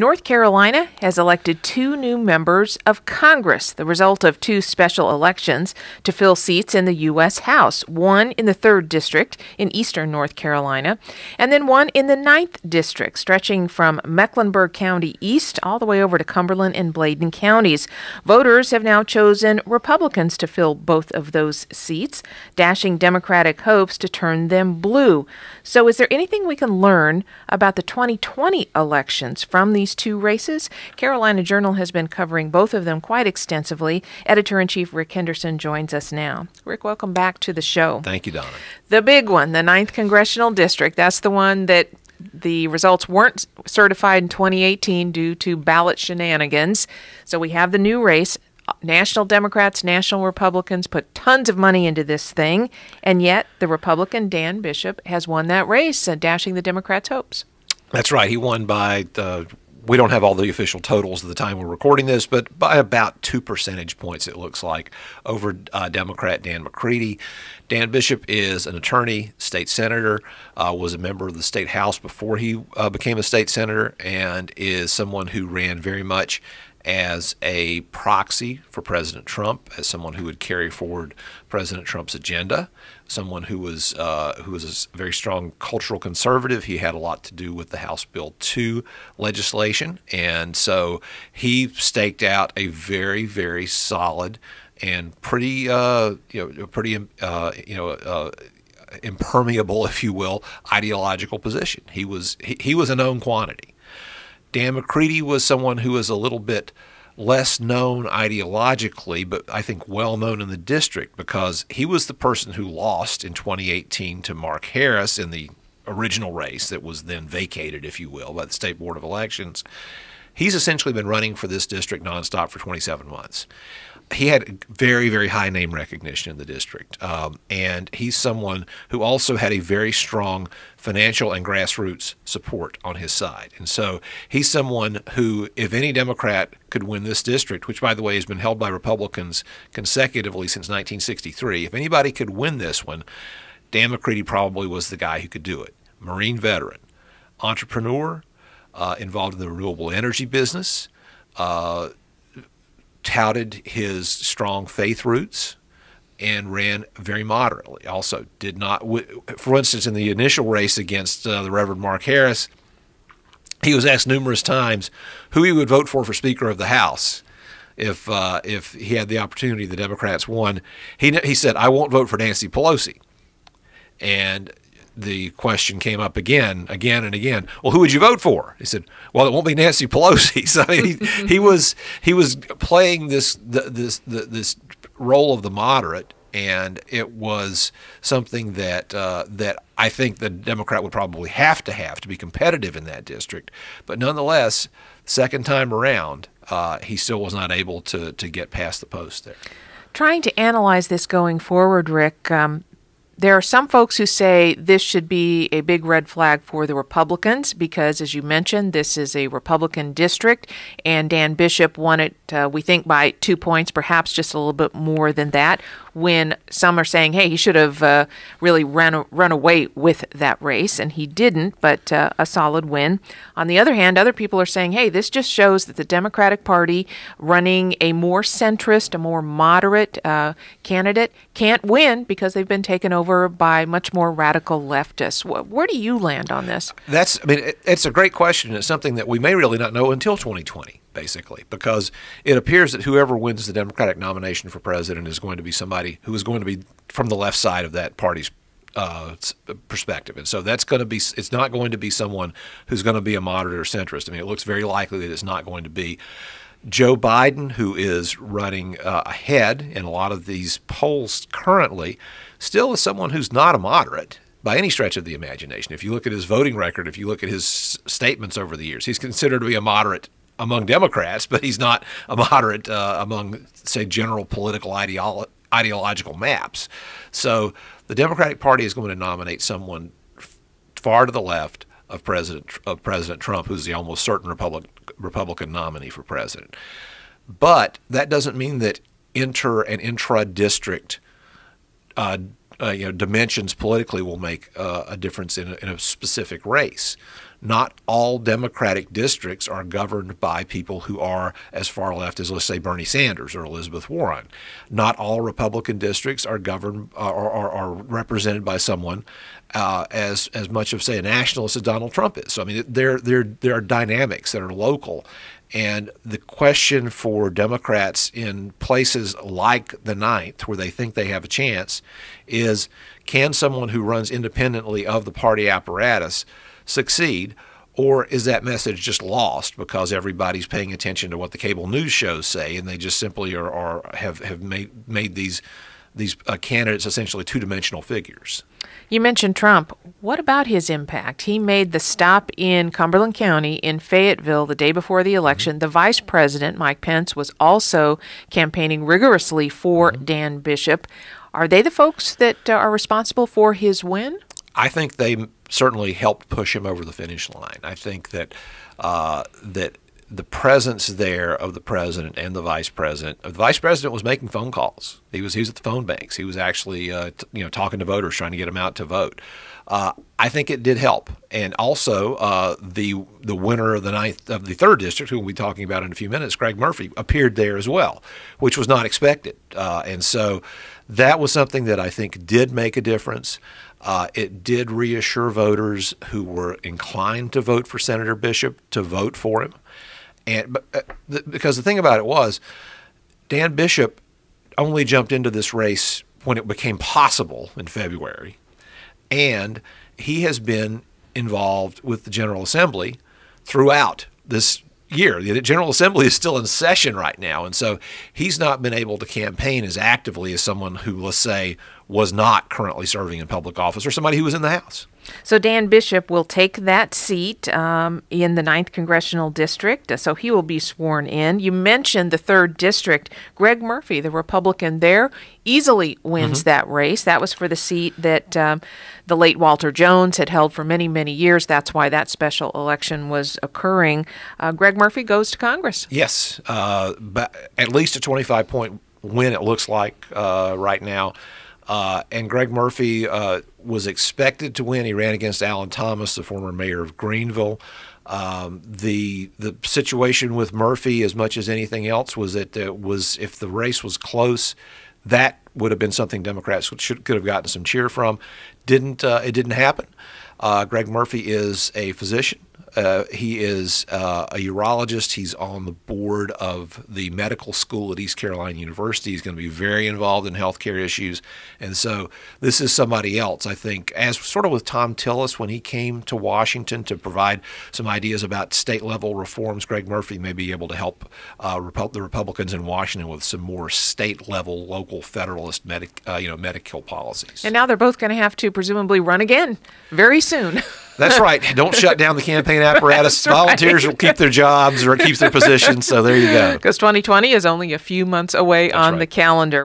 North Carolina has elected two new members of Congress, the result of two special elections to fill seats in the U.S. House, one in the 3rd District in eastern North Carolina, and then one in the 9th District, stretching from Mecklenburg County East all the way over to Cumberland and Bladen counties. Voters have now chosen Republicans to fill both of those seats, dashing Democratic hopes to turn them blue. So is there anything we can learn about the 2020 elections from these two races? Carolina Journal has been covering both of them quite extensively. Editor-in-Chief Rick Henderson joins us now. Rick, welcome back to the show. Thank you, Donna. The big one, the 9th Congressional District, that's the one that the results weren't certified in 2018 due to ballot shenanigans. So we have the new race. National Democrats, National Republicans put tons of money into this thing, and yet the Republican Dan Bishop has won that race, dashing the Democrats' hopes. That's right. He won by, we don't have all the official totals at the time we're recording this, but by about 2 percentage points, it looks like, over Democrat Dan McCready. Dan Bishop is an attorney, state senator, was a member of the state house before he became a state senator, and is someone who ran very much as a proxy for President Trump, as someone who would carry forward President Trump's agenda, someone who was a very strong cultural conservative. He had a lot to do with the House Bill 2 legislation, and so he staked out a very, very solid and pretty impermeable, if you will, ideological position. He was a known quantity. Dan McCready was someone who was a little bit less known ideologically, but I think well known in the district, because he was the person who lost in 2018 to Mark Harris in the original race that was then vacated, if you will, by the State Board of Elections. He's essentially been running for this district nonstop for 27 months. He had very, very high name recognition in the district, and he's someone who also had a very strong financial and grassroots support on his side. And so he's someone who, if any Democrat could win this district, which, by the way, has been held by Republicans consecutively since 1963, if anybody could win this one, Dan McCready probably was the guy who could do it. Marine veteran, entrepreneur, involved in the renewable energy business, touted his strong faith roots, and ran very moderately. Also did not, for instance, in the initial race against the Reverend Mark Harris, he was asked numerous times who he would vote for Speaker of the House if he had the opportunity. The Democrats won. He said, "I won't vote for Nancy Pelosi." And the question came up again and again. Well, who would you vote for? He said, "Well, it won't be Nancy Pelosi." So he was playing this role of the moderate, and it was something that that I think the Democrat would probably have to be competitive in that district. But nonetheless, second time around, he still was not able to get past the post there. Trying to analyze this going forward, Rick. There are some folks who say this should be a big red flag for the Republicans because, as you mentioned, this is a Republican district, and Dan Bishop won it, we think, by 2 points, perhaps just a little bit more than that, when some are saying, hey, he should have really run away with that race, and he didn't, but a solid win. On the other hand, other people are saying, hey, this just shows that the Democratic Party running a more centrist, a more moderate candidate can't win because they've been taken over by much more radical leftists. Where do you land on this? It's a great question. It's something that we may really not know until 2020, basically, because it appears that whoever wins the Democratic nomination for president is going to be somebody who is going to be from the left side of that party's perspective. And so that's going to be, it's not going to be someone who's going to be a moderate or centrist. I mean, it looks very likely that it's not going to be Joe Biden, who is running ahead in a lot of these polls currently, still is someone who's not a moderate by any stretch of the imagination. If you look at his voting record, if you look at his statements over the years, he's considered to be a moderate among Democrats, but he's not a moderate among, say, general political ideological maps. So the Democratic Party is going to nominate someone far to the left of President Trump, who's the almost certain Republican nominee for president. But that doesn't mean that inter and intra-district dimensions politically will make a difference in a specific race. not all Democratic districts are governed by people who are as far left as, let's say, Bernie Sanders or Elizabeth Warren. Not all Republican districts are governed or represented by someone as much of, say, a nationalist as Donald Trump is. So I mean, there are dynamics that are local. And the question for Democrats in places like the 9th, where they think they have a chance, is can someone who runs independently of the party apparatus succeed, or is that message just lost because everybody's paying attention to what the cable news shows say, and they just simply have made these candidates essentially two-dimensional figures? You mentioned Trump. What about his impact? He made the stop in Cumberland County in Fayetteville the day before the election. Mm-hmm. The vice president, Mike Pence, was also campaigning rigorously for mm-hmm. Dan Bishop. Are they the folks that are responsible for his win? I think they certainly helped push him over the finish line. I think that that the presence there of the president and the vice president. The vice president was making phone calls. He was at the phone banks. He was actually talking to voters, trying to get them out to vote. I think it did help. And also the winner of the 3rd district, who we'll be talking about in a few minutes, Greg Murphy, appeared there as well, which was not expected. And so that was something that I think did make a difference. It did reassure voters who were inclined to vote for Senator Bishop to vote for him. And because the thing about it was, Dan Bishop only jumped into this race when it became possible in February, and he has been involved with the General Assembly throughout this year. The General Assembly is still in session right now, and so he's not been able to campaign as actively as someone who, let's say, was not currently serving in public office or somebody who was in the House. So Dan Bishop will take that seat in the 9th Congressional District, so he will be sworn in. You mentioned the 3rd District. Greg Murphy, the Republican there, easily wins mm-hmm. that race. That was for the seat that the late Walter Jones had held for many, many years. That's why that special election was occurring. Greg Murphy goes to Congress. Yes, but at least a 25-point win, it looks like, right now. And Greg Murphy was expected to win. He ran against Alan Thomas, the former mayor of Greenville. The situation with Murphy, as much as anything else, was that if the race was close, that would have been something Democrats could have gotten some cheer from. It didn't happen. Greg Murphy is a physician. He is a urologist. He's on the board of the medical school at East Carolina University. He's going to be very involved in healthcare issues. And so this is somebody else, I think, as sort of with Tom Tillis when he came to Washington to provide some ideas about state-level reforms. Greg Murphy may be able to help the Republicans in Washington with some more state-level, local, federalist medical policies. And now they're both going to have to presumably run again very soon. That's right. Don't shut down the campaign apparatus. Right. Volunteers will keep their jobs or keep their positions. So there you go. Because 2020 is only a few months away. That's on right. The calendar.